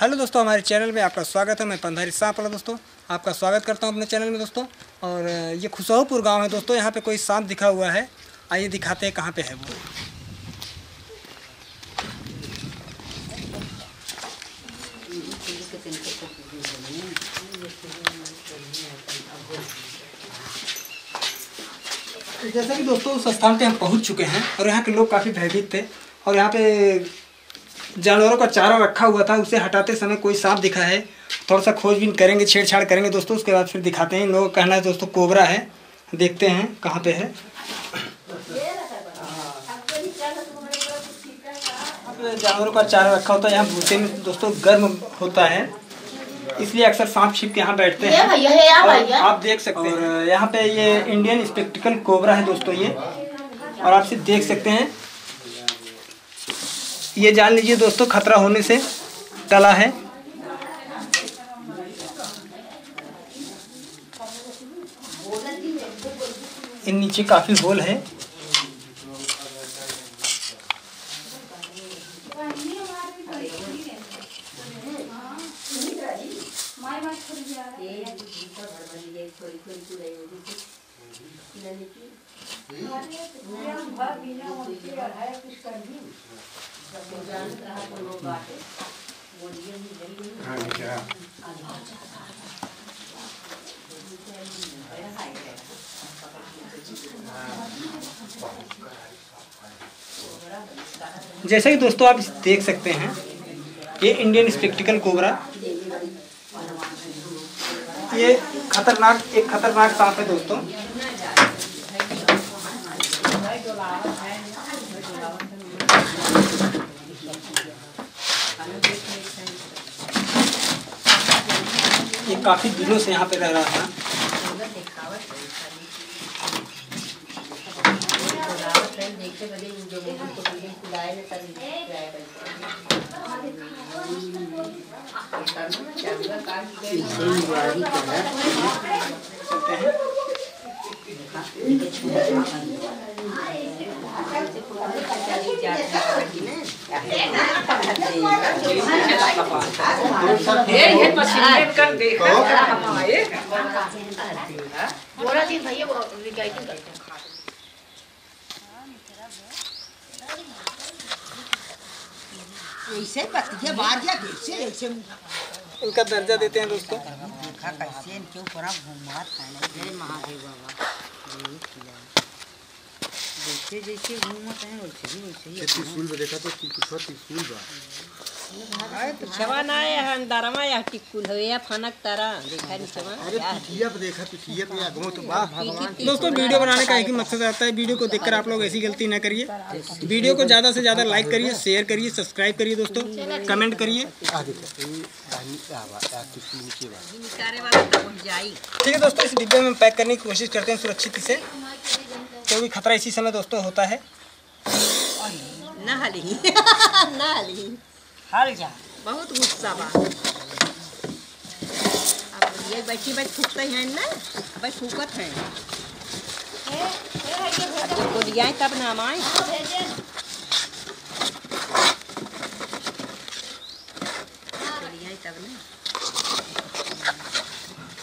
Hello दोस्तों, हमारे channel में आपका स्वागत है। मैं पंधारी सांप वाला दोस्तों आपका स्वागत करता हूं अपने चैनल में दोस्तों। और ये खुसाहूपुर गांव है दोस्तों, यहां पे कोई सांप दिखा हुआ है। आइए दिखाते हैं कहां पे है वो। जैसा कि दोस्तों उस स्थान पे हम पहुँच चुके हैं और यहाँ के लोग काफ़ी भयभीत थे। और यहाँ पे जानवरों का चारा रखा हुआ था, उसे हटाते समय कोई सांप दिखा है। थोड़ा सा खोजबीन करेंगे, छेड़छाड़ करेंगे दोस्तों, उसके बाद फिर दिखाते हैं। इन लोगों का कहना है दोस्तों कोबरा है। देखते हैं कहाँ पे है। जानवरों का चारा रखा होता है, यहाँ भूसे में दोस्तों गर्म होता है, इसलिए अक्सर सांप छिप के यहाँ बैठते हैं। आप देख सकते हैं यहाँ पे ये इंडियन स्पेक्टेकल्ड कोबरा है दोस्तों ये। और आप सिर्फ देख सकते हैं, ये जान लीजिए दोस्तों खतरा होने से टला है। इन नीचे काफी होल है। जैसा कि दोस्तों आप देख सकते हैं, ये इंडियन स्पेक्टेकल्ड कोबरा, ये एक खतरनाक सांप है दोस्तों। ये काफी दिनों से यहाँ पे रह रहा था। इनका दर्जा देते हैं दोस्तों। जैसे घूमते हैं वैसे ही देखा तो दोस्तों वीडियो बनाने का एक ही मकसद आता है। वीडियो को देखकर आप लोग ऐसी गलती ना करिए। वीडियो को ज़्यादा से ज़्यादा लाइक करिए, शेयर करिए, सब्सक्राइब करिए दोस्तों, कमेंट करिए। ठीक है दोस्तों, इस डिब्बे में पैक करने की कोशिश करते हैं सुरक्षित से, क्योंकि खतरा इसी समय दोस्तों होता है। ना हली बहुत गुस्सा बा। अब ये बैठी बैठ फूकते हैं ना, अब फूकत हैं बोलियाँ तब नाम आए।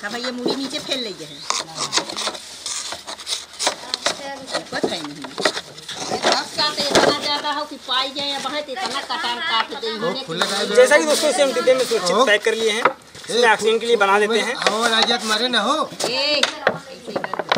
तब ये मुड़ी नीचे फैल लीजिए हैं पता ही नहीं। जैसा कि दोस्तों इसे हम डिब्बे में सुरक्षित पैक कर लिए हैं, इसमें ऑक्सीजन के लिए बना देते हैं। और आज तुम्हारे न हो।